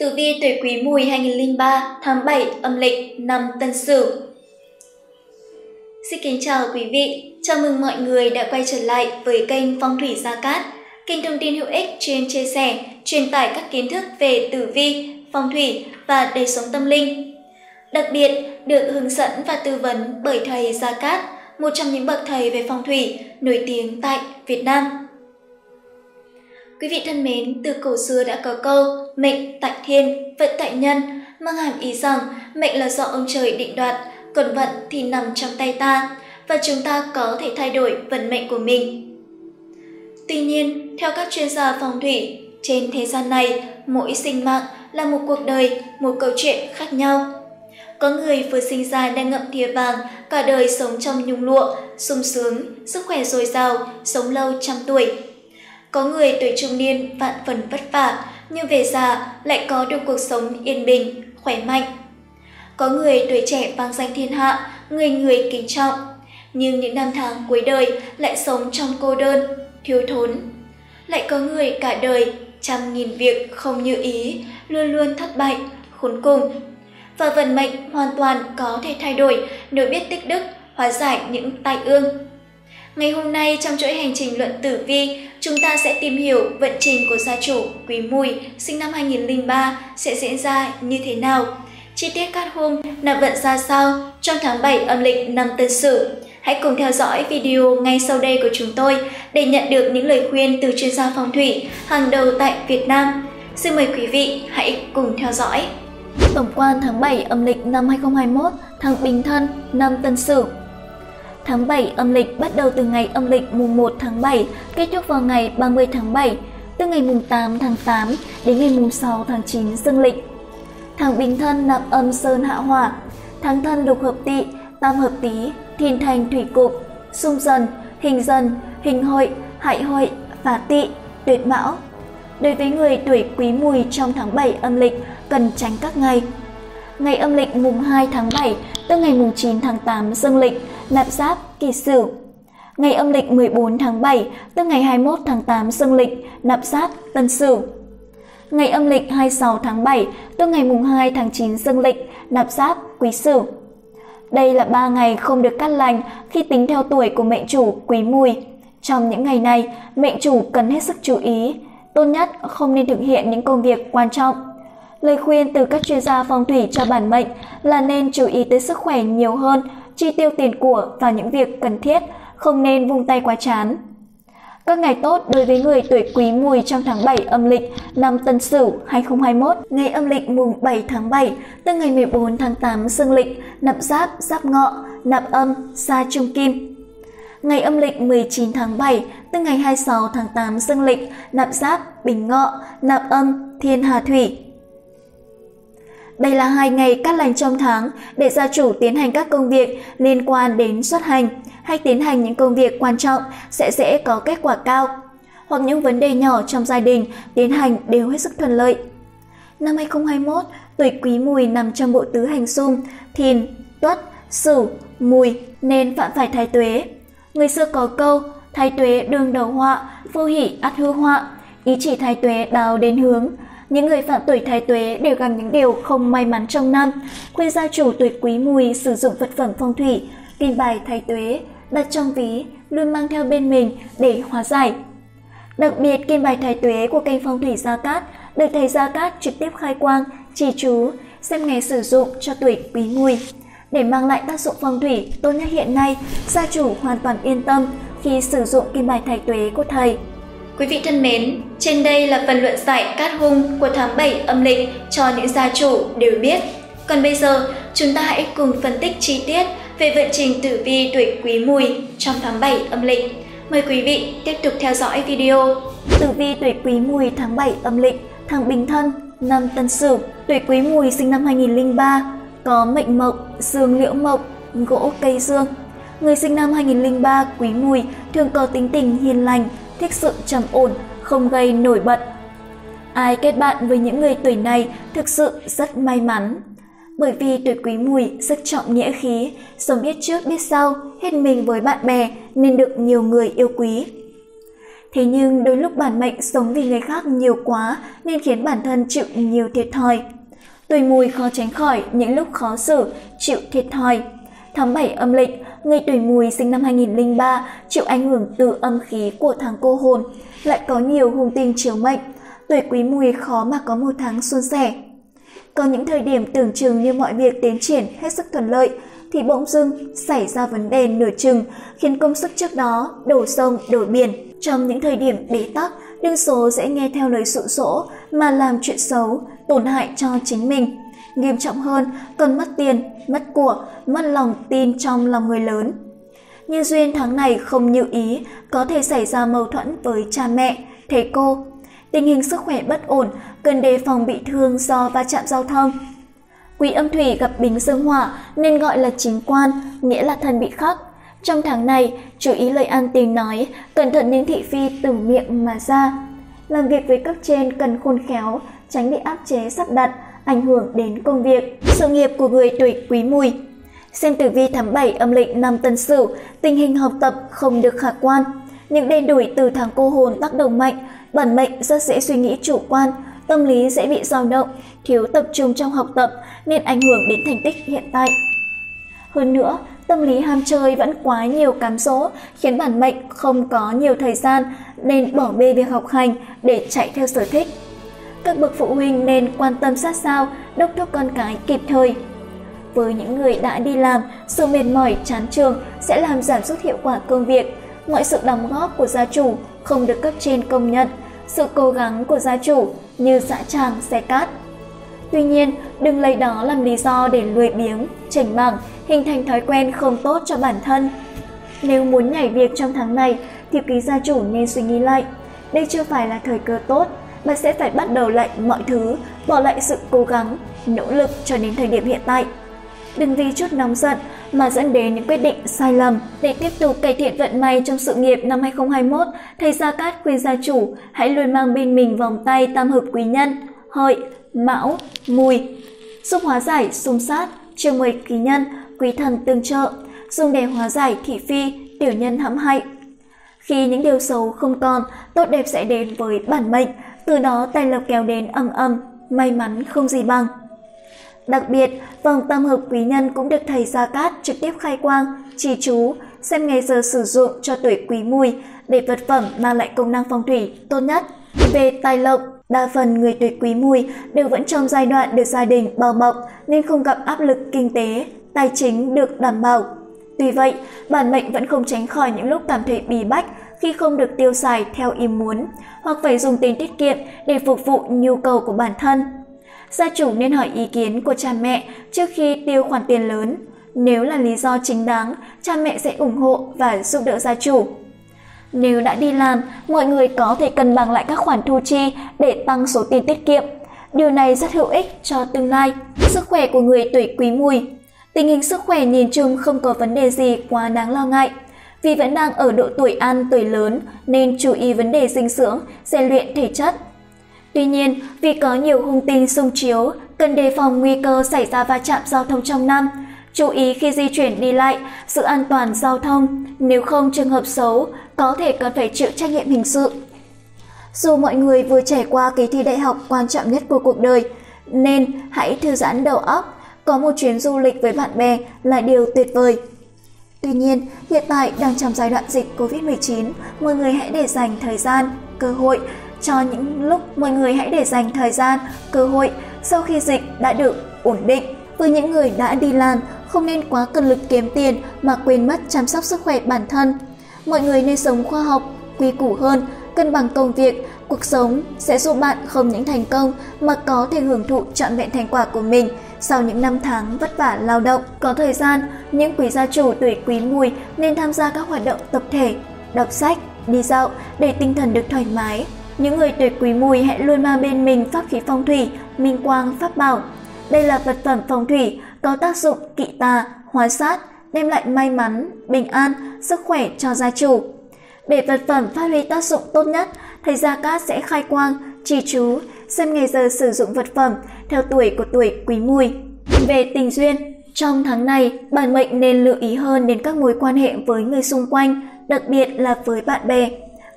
Tử vi tuổi Quý Mùi 2003 tháng 7 âm lịch năm Tân Sửu. Xin kính chào quý vị, chào mừng mọi người đã quay trở lại với kênh Phong thủy Gia Cát, kênh thông tin hữu ích chuyên chia sẻ, truyền tải các kiến thức về tử vi, phong thủy và đời sống tâm linh. Đặc biệt, được hướng dẫn và tư vấn bởi thầy Gia Cát, một trong những bậc thầy về phong thủy nổi tiếng tại Việt Nam. Quý vị thân mến, từ cổ xưa đã có câu mệnh tại thiên, vận tại nhân, mang hàm ý rằng mệnh là do ông trời định đoạt, còn vận thì nằm trong tay ta và chúng ta có thể thay đổi vận mệnh của mình. Tuy nhiên, theo các chuyên gia phong thủy, trên thế gian này, mỗi sinh mạng là một cuộc đời, một câu chuyện khác nhau. Có người vừa sinh ra đang ngậm thìa vàng, cả đời sống trong nhung lụa, sung sướng, sức khỏe dồi dào, sống lâu trăm tuổi. Có người tuổi trung niên vạn phần vất vả, nhưng về già lại có được cuộc sống yên bình, khỏe mạnh. Có người tuổi trẻ vang danh thiên hạ, người người kính trọng, nhưng những năm tháng cuối đời lại sống trong cô đơn, thiếu thốn. Lại có người cả đời trăm nghìn việc không như ý, luôn luôn thất bại, khốn cùng. Và vận mệnh hoàn toàn có thể thay đổi nếu biết tích đức, hóa giải những tai ương. Ngày hôm nay trong chuỗi hành trình luận tử vi, chúng ta sẽ tìm hiểu vận trình của gia chủ Quý Mùi sinh năm 2003 sẽ diễn ra như thế nào. Chi tiết các hôm là vận ra sao trong tháng 7 âm lịch năm Tân Sửu. Hãy cùng theo dõi video ngay sau đây của chúng tôi để nhận được những lời khuyên từ chuyên gia phong thủy hàng đầu tại Việt Nam. Xin mời quý vị hãy cùng theo dõi. Tổng quan tháng 7 âm lịch năm 2021, tháng Bính Thân, năm Tân Sửu. Tháng 7 âm lịch bắt đầu từ ngày âm lịch mùng 1 tháng 7, kết thúc vào ngày 30 tháng 7, từ ngày mùng 8 tháng 8 đến ngày mùng 6 tháng 9 dương lịch. Tháng Bính Thân nạp âm Sơn Hạ Hỏa, tháng Thân độc hợp Tỵ, Tam hợp Tý, Thìn Thành Thủy Cục, Xung Dần, Hình Hợi, Hại Hợi và Tỵ, Tuyệt Mão. Đối với người tuổi Quý Mùi trong tháng 7 âm lịch cần tránh các ngày. Ngày âm lịch mùng 2 tháng 7 tới ngày mùng 9 tháng 8 dương lịch, nạp Giáp, Kỷ Sửu. Ngày âm lịch 14 tháng 7 tới ngày 21 tháng 8 dương lịch, nạp Giáp, Tân Sửu. Ngày âm lịch 26 tháng 7 tới ngày mùng 2 tháng 9 dương lịch, nạp Giáp, Quý Sửu. Đây là 3 ngày không được cát lành khi tính theo tuổi của mệnh chủ Quý Mùi. Trong những ngày này, mệnh chủ cần hết sức chú ý, tốt nhất không nên thực hiện những công việc quan trọng. Lời khuyên từ các chuyên gia phong thủy cho bản mệnh là nên chú ý tới sức khỏe nhiều hơn, chi tiêu tiền của vào những việc cần thiết, không nên vung tay quá chán. Các ngày tốt đối với người tuổi Quý Mùi trong tháng 7 âm lịch năm Tân Sửu 2021. Ngày âm lịch mùng 7 tháng 7 tới ngày 14 tháng 8 dương lịch, nạp Giáp, Giáp Ngọ, nạp âm Sa Trung Kim. Ngày âm lịch 19 tháng 7 tới ngày 26 tháng 8 dương lịch, nạp Giáp, Bình Ngọ, nạp âm Thiên Hà Thủy. Đây là 2 ngày cát lành trong tháng để gia chủ tiến hành các công việc liên quan đến xuất hành hay tiến hành những công việc quan trọng sẽ dễ có kết quả cao, hoặc những vấn đề nhỏ trong gia đình tiến hành đều hết sức thuận lợi. Năm 2021, tuổi Quý Mùi nằm trong bộ tứ hành xung Thìn, Tuất, Sửu, Mùi nên phạm phải thái tuế. Người xưa có câu thái tuế đương đầu họa, vô hỷ ắt hư họa, ý chỉ thái tuế đào đến hướng. Những người phạm tuổi thái tuế đều gặp những điều không may mắn trong năm. Khuyên gia chủ tuổi Quý Mùi sử dụng vật phẩm phong thủy, kim bài thái tuế, đặt trong ví, luôn mang theo bên mình để hóa giải. Đặc biệt, kim bài thái tuế của kênh Phong thủy Gia Cát được thầy Gia Cát trực tiếp khai quang, chỉ chú, xem ngày sử dụng cho tuổi Quý Mùi. Để mang lại tác dụng phong thủy tốt nhất hiện nay, gia chủ hoàn toàn yên tâm khi sử dụng kim bài thái tuế của thầy. Quý vị thân mến, trên đây là phần luận giải cát hung của tháng 7 âm lịch cho những gia chủ đều biết. Còn bây giờ, chúng ta hãy cùng phân tích chi tiết về vận trình tử vi tuổi Quý Mùi trong tháng 7 âm lịch. Mời quý vị tiếp tục theo dõi video. Tử vi tuổi Quý Mùi tháng 7 âm lịch, tháng Bính Thân, năm Tân Sửu. Tuổi Quý Mùi sinh năm 2003, có mệnh mộc, dương liễu mộc, gỗ cây dương. Người sinh năm 2003 Quý Mùi thường có tính tình hiền lành, thích sự trầm ổn, không gây nổi bật. Ai kết bạn với những người tuổi này thực sự rất may mắn. Bởi vì tuổi Quý Mùi rất trọng nghĩa khí, sống biết trước biết sau, hết mình với bạn bè nên được nhiều người yêu quý. Thế nhưng đôi lúc bản mệnh sống vì người khác nhiều quá nên khiến bản thân chịu nhiều thiệt thòi. Tuổi Mùi khó tránh khỏi những lúc khó xử, chịu thiệt thòi. Tháng 7 âm lịch, người tuổi Mùi sinh năm 2003 chịu ảnh hưởng từ âm khí của tháng cô hồn, lại có nhiều hung tinh chiếu mệnh. Tuổi Quý Mùi khó mà có một tháng suôn sẻ. Có những thời điểm tưởng chừng như mọi việc tiến triển hết sức thuận lợi, thì bỗng dưng xảy ra vấn đề nửa chừng, khiến công sức trước đó đổ sông đổ biển. Trong những thời điểm bế tắc, đương số sẽ nghe theo lời dụ dỗ mà làm chuyện xấu, tổn hại cho chính mình. Nghiêm trọng hơn, còn mất tiền, mất của, mất lòng tin trong lòng người lớn. Như duyên tháng này không như ý, có thể xảy ra mâu thuẫn với cha mẹ, thầy cô. Tình hình sức khỏe bất ổn, cần đề phòng bị thương do va chạm giao thông. Quý âm thủy gặp bính dương hỏa nên gọi là chính quan, nghĩa là thân bị khắc. Trong tháng này, chú ý lời ăn tiếng nói, cẩn thận những thị phi từ miệng mà ra. Làm việc với cấp trên cần khôn khéo, tránh bị áp chế sắp đặt, ảnh hưởng đến công việc, sự nghiệp của người tuổi Quý Mùi. Xem tử vi tháng 7 âm lịch năm Tân Sửu, tình hình học tập không được khả quan. Những đen đủi từ tháng cô hồn tác động mạnh, bản mệnh rất dễ suy nghĩ chủ quan, tâm lý dễ bị dao động, thiếu tập trung trong học tập nên ảnh hưởng đến thành tích hiện tại. Hơn nữa, tâm lý ham chơi vẫn quá nhiều cám dỗ khiến bản mệnh không có nhiều thời gian nên bỏ bê việc học hành để chạy theo sở thích. Các bậc phụ huynh nên quan tâm sát sao, đốc thúc con cái kịp thời. Với những người đã đi làm, sự mệt mỏi chán trường sẽ làm giảm sút hiệu quả công việc. Mọi sự đóng góp của gia chủ không được cấp trên công nhận, sự cố gắng của gia chủ như dã tràng xe cát. Tuy nhiên, đừng lấy đó làm lý do để lười biếng, chểnh mảng, hình thành thói quen không tốt cho bản thân. Nếu muốn nhảy việc trong tháng này thì quý gia chủ nên suy nghĩ lại. Đây chưa phải là thời cơ tốt, bạn sẽ phải bắt đầu lại mọi thứ, bỏ lại sự cố gắng, nỗ lực cho đến thời điểm hiện tại. Đừng vì chút nóng giận mà dẫn đến những quyết định sai lầm. Để tiếp tục cải thiện vận may trong sự nghiệp năm 2021, thầy Gia Cát khuyên gia chủ hãy luôn mang bên mình vòng tay tam hợp quý nhân, Hợi, Mão, Mùi, giúp hóa giải xung sát, chiêu mời quý nhân, quý thần tương trợ, dùng để hóa giải thị phi, tiểu nhân hãm hại. Khi những điều xấu không còn, tốt đẹp sẽ đến với bản mệnh, từ đó tài lộc kéo đến ầm ầm, may mắn không gì bằng. Đặc biệt, vòng tam hợp quý nhân cũng được thầy Gia Cát trực tiếp khai quang, chỉ chú, xem ngày giờ sử dụng cho tuổi Quý Mùi để vật phẩm mang lại công năng phong thủy tốt nhất. Về tài lộc, đa phần người tuổi Quý Mùi đều vẫn trong giai đoạn được gia đình bao bọc nên không gặp áp lực kinh tế, tài chính được đảm bảo. Tuy vậy, bản mệnh vẫn không tránh khỏi những lúc cảm thấy bí bách khi không được tiêu xài theo ý muốn hoặc phải dùng tiền tiết kiệm để phục vụ nhu cầu của bản thân. Gia chủ nên hỏi ý kiến của cha mẹ trước khi tiêu khoản tiền lớn. Nếu là lý do chính đáng, cha mẹ sẽ ủng hộ và giúp đỡ gia chủ. Nếu đã đi làm, mọi người có thể cân bằng lại các khoản thu chi để tăng số tiền tiết kiệm. Điều này rất hữu ích cho tương lai. Sức khỏe của người tuổi Quý Mùi. Tình hình sức khỏe nhìn chung không có vấn đề gì quá đáng lo ngại. Vì vẫn đang ở độ tuổi ăn tuổi lớn nên chú ý vấn đề dinh dưỡng, rèn luyện thể chất. Tuy nhiên, vì có nhiều hung tinh xung chiếu, cần đề phòng nguy cơ xảy ra va chạm giao thông trong năm. Chú ý khi di chuyển đi lại, giữ an toàn giao thông, nếu không trường hợp xấu, có thể cần phải chịu trách nhiệm hình sự. Dù mọi người vừa trải qua kỳ thi đại học quan trọng nhất của cuộc đời, nên hãy thư giãn đầu óc, có một chuyến du lịch với bạn bè là điều tuyệt vời. Tuy nhiên, hiện tại đang trong giai đoạn dịch Covid-19, mọi người hãy để dành thời gian, cơ hội sau khi dịch đã được ổn định. Với những người đã đi làm, không nên quá cần lực kiếm tiền mà quên mất chăm sóc sức khỏe bản thân. Mọi người nên sống khoa học, quy củ hơn, cân bằng công việc, cuộc sống sẽ giúp bạn không những thành công mà có thể hưởng thụ trọn vẹn thành quả của mình sau những năm tháng vất vả lao động. Có thời gian, những quý gia chủ tuổi Quý Mùi nên tham gia các hoạt động tập thể, đọc sách, đi dạo để tinh thần được thoải mái. Những người tuổi Quý Mùi hãy luôn mang bên mình pháp khí phong thủy, minh quang, pháp bảo. Đây là vật phẩm phong thủy có tác dụng kỵ tà, hóa sát, đem lại may mắn, bình an, sức khỏe cho gia chủ. Để vật phẩm phát huy tác dụng tốt nhất, thầy Gia Cát sẽ khai quang, chỉ chú, xem ngày giờ sử dụng vật phẩm theo tuổi của tuổi Quý Mùi. Về tình duyên, trong tháng này, bản mệnh nên lưu ý hơn đến các mối quan hệ với người xung quanh, đặc biệt là với bạn bè.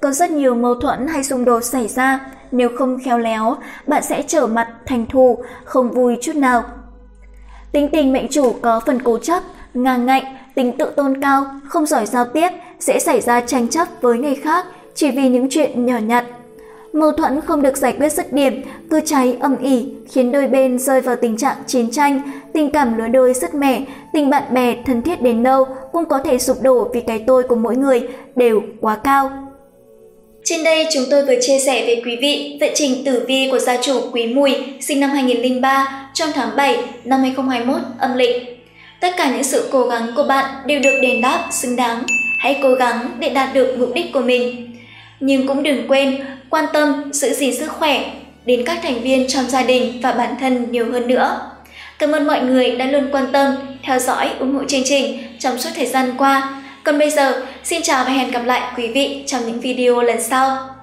Có rất nhiều mâu thuẫn hay xung đột xảy ra, nếu không khéo léo, bạn sẽ trở mặt thành thù, không vui chút nào. Tính tình mệnh chủ có phần cố chấp, ngang ngạnh, tính tự tôn cao, không giỏi giao tiếp, sẽ xảy ra tranh chấp với người khác chỉ vì những chuyện nhỏ nhặt. Mâu thuẫn không được giải quyết dứt điểm, cứ cháy âm ỉ, khiến đôi bên rơi vào tình trạng chiến tranh, tình cảm lứa đôi sứt mẻ, tình bạn bè thân thiết đến đâu cũng có thể sụp đổ vì cái tôi của mỗi người đều quá cao. Trên đây chúng tôi vừa chia sẻ với quý vị vận trình tử vi của gia chủ Quý Mùi sinh năm 2003 trong tháng 7 năm 2021 âm lịch. Tất cả những sự cố gắng của bạn đều được đền đáp xứng đáng. Hãy cố gắng để đạt được mục đích của mình. Nhưng cũng đừng quên quan tâm, giữ gìn sức khỏe đến các thành viên trong gia đình và bản thân nhiều hơn nữa. Cảm ơn mọi người đã luôn quan tâm, theo dõi, ủng hộ chương trình trong suốt thời gian qua. Còn bây giờ, xin chào và hẹn gặp lại quý vị trong những video lần sau.